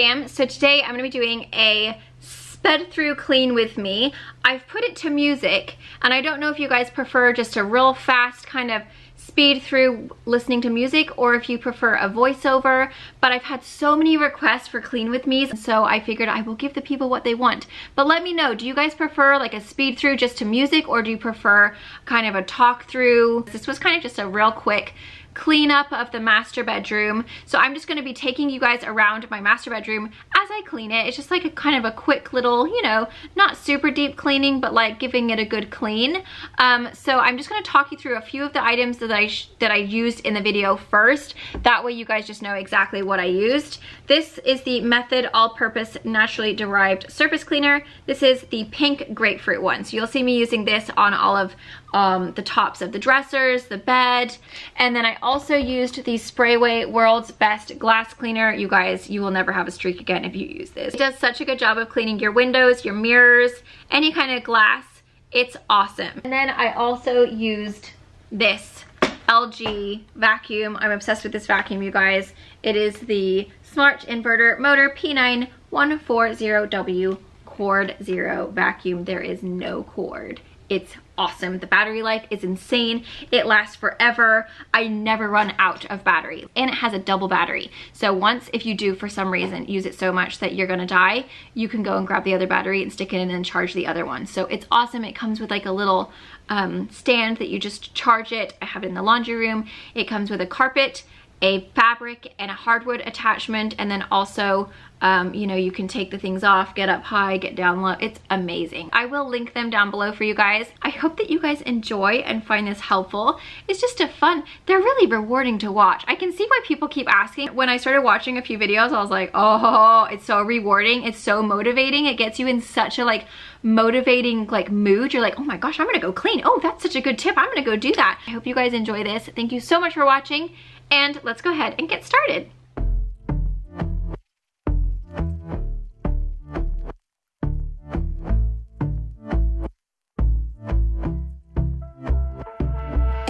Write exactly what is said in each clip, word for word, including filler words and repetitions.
Sam. So today I'm gonna be doing a sped through clean with me. I've put it to music, and I don't know if you guys prefer just a real fast kind of speed through listening to music, or if you prefer a voiceover, but I've had so many requests for clean with me's, so I figured I will give the people what they want. But let me know, do you guys prefer like a speed through just to music, or do you prefer kind of a talk through? This was kind of just a real quick cleanup of the master bedroom. So I'm just going to be taking you guys around my master bedroom as I clean it. It's just like a kind of a quick little, you know, not super deep cleaning, but like giving it a good clean. Um, so I'm just going to talk you through a few of the items that I sh that I used in the video first. That way you guys just know exactly what I used. This is the Method All-Purpose Naturally Derived Surface Cleaner. This is the pink grapefruit one. So you'll see me using this on all of um, the tops of the dressers, the bed, and then I also used the Sprayway World's Best Glass Cleaner. You guys, you will never have a streak again if you use this. It does such a good job of cleaning your windows, your mirrors, any kind of glass. It's awesome. And then I also used this L G vacuum. I'm obsessed with this vacuum, you guys. It is the Smart Inverter Motor P nine one four zero W Cord Zero Vacuum. There is no cord. It's awesome. The battery life is insane. It lasts forever. I never run out of battery. And it has a double battery. So once, if you do for some reason use it so much that you're gonna die, you can go and grab the other battery and stick it in and charge the other one. So it's awesome. It comes with like a little um, stand that you just charge it. I have it in the laundry room. It comes with a carpet, a fabric, and a hardwood attachment, and then also um, you know, you can take the things off, get up high, get down low. It's amazing. I will link them down below for you guys. I hope that you guys enjoy and find this helpful. It's just a fun, they're really rewarding to watch. I can see why people keep asking. When I started watching a few videos, I was like, oh, it's so rewarding. It's so motivating. It gets you in such a like motivating like mood. You're like, oh my gosh, I'm gonna go clean. Oh, that's such a good tip. I'm gonna go do that. I hope you guys enjoy this. Thank you so much for watching. And let's go ahead and get started.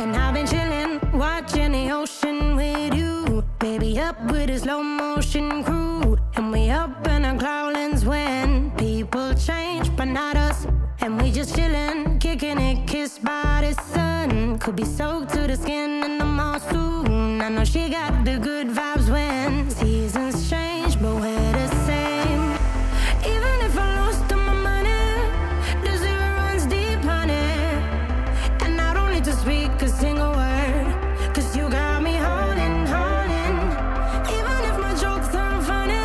And I've been chillin', watching the ocean with you. Baby, up with a slow motion crew. And we up in our growlings when people change, but not us. And we just chillin', kicking it, kissed by the sun. Could be soaked to the skin in the mall soon. I know she got the good vibes when seasons change, but we're the same. Even if I lost all my money, the zero runs deep, honey. And I don't need to speak a single word, cause you got me holding, holding. Even if my jokes aren't funny,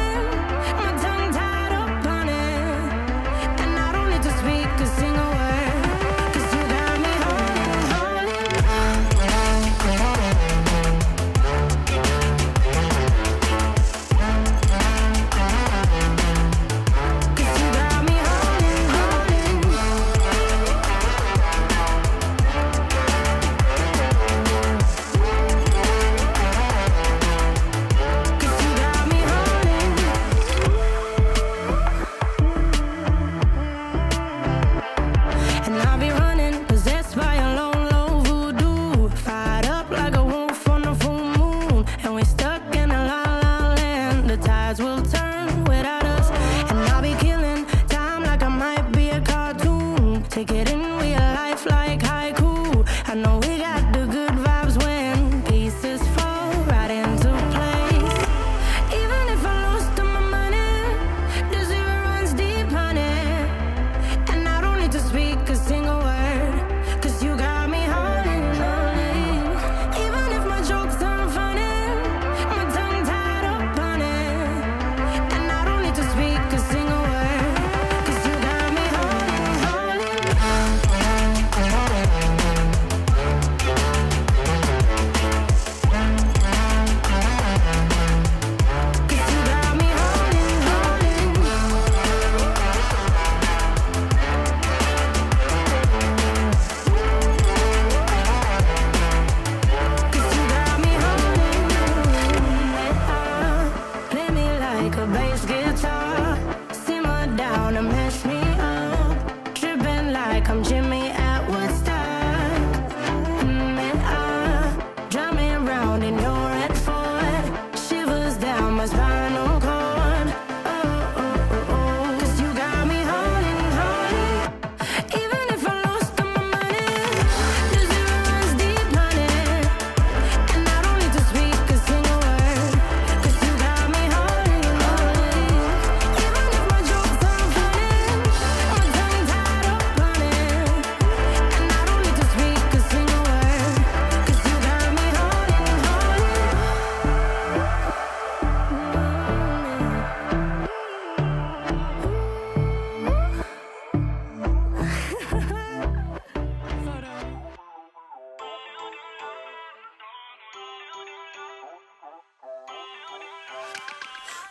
my tongue tied up on it. And I don't need to speak a single word. Spinal cord.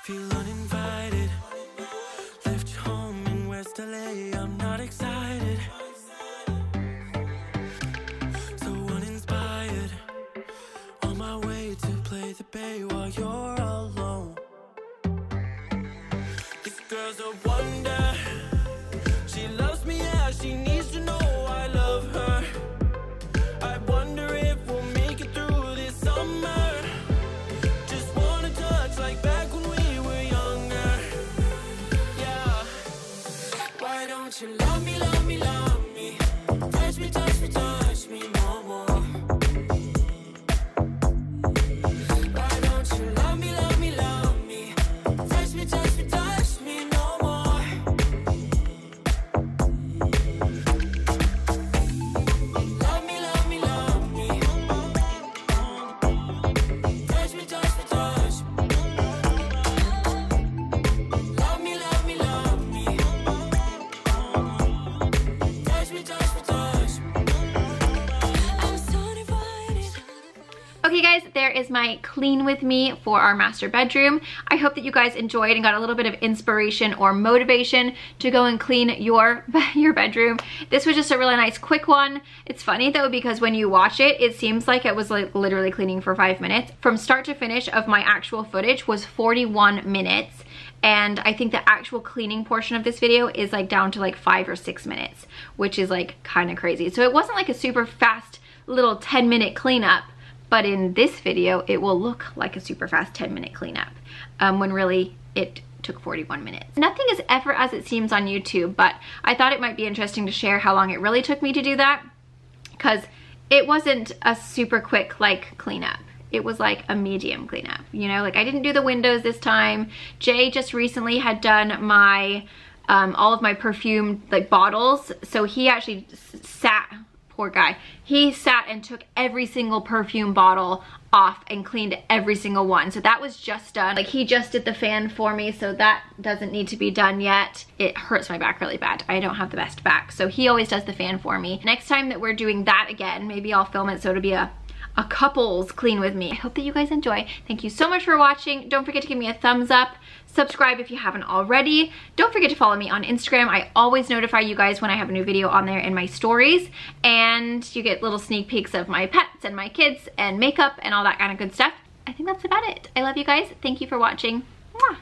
Feel uninvited. Left home in West L A. I'm not excited. So uninspired. On my way to play the bay while you're alone. This girl's a wonder. She loves me as she needs to know I love her. I wonder if we'll make it through this summer. Just wanna touch like back when we were younger. Yeah. Why don't you love me, love me, love me? Touch me, touch me, touch me more, more. Why don't you love me, love me, love me? Touch me, touch me, touch me no more. Love me, love me, love me. Touch me, touch me, touch me. Love me, love me, love me. Touch me, touch me, touch me. I'm so divided. Okay guys, there is my clean with me for our master bedroom. I hope that you guys enjoyed and got a little bit of inspiration or motivation to go and clean your, your bedroom. This was just a really nice quick one. It's funny though, because when you watch it, it seems like it was like literally cleaning for five minutes. From start to finish of my actual footage was forty-one minutes. And I think the actual cleaning portion of this video is like down to like five or six minutes, which is like kind of crazy. So it wasn't like a super fast little ten minute cleanup. But in this video, it will look like a super fast ten minute cleanup um, when really it took forty-one minutes. Nothing is ever as it seems on YouTube, but I thought it might be interesting to share how long it really took me to do that, because it wasn't a super quick like cleanup. It was like a medium cleanup, you know, like I didn't do the windows this time. Jay just recently had done my, um, all of my perfume like bottles. So he actually sat, poor guy, he sat and took every single perfume bottle off and cleaned every single one. So that was just done. Like he just did the fan for me, so that doesn't need to be done yet. It hurts my back really bad. I don't have the best back. So he always does the fan for me. Next time that we're doing that again, maybe I'll film it so it'll be a a couple's clean with me. I hope that you guys enjoy. Thank you so much for watching. Don't forget to give me a thumbs up. Subscribe if you haven't already. Don't forget to follow me on Instagram. I always notify you guys when I have a new video on there in my stories. And you get little sneak peeks of my pets and my kids and makeup and all that kind of good stuff. I think that's about it. I love you guys. Thank you for watching. Mwah.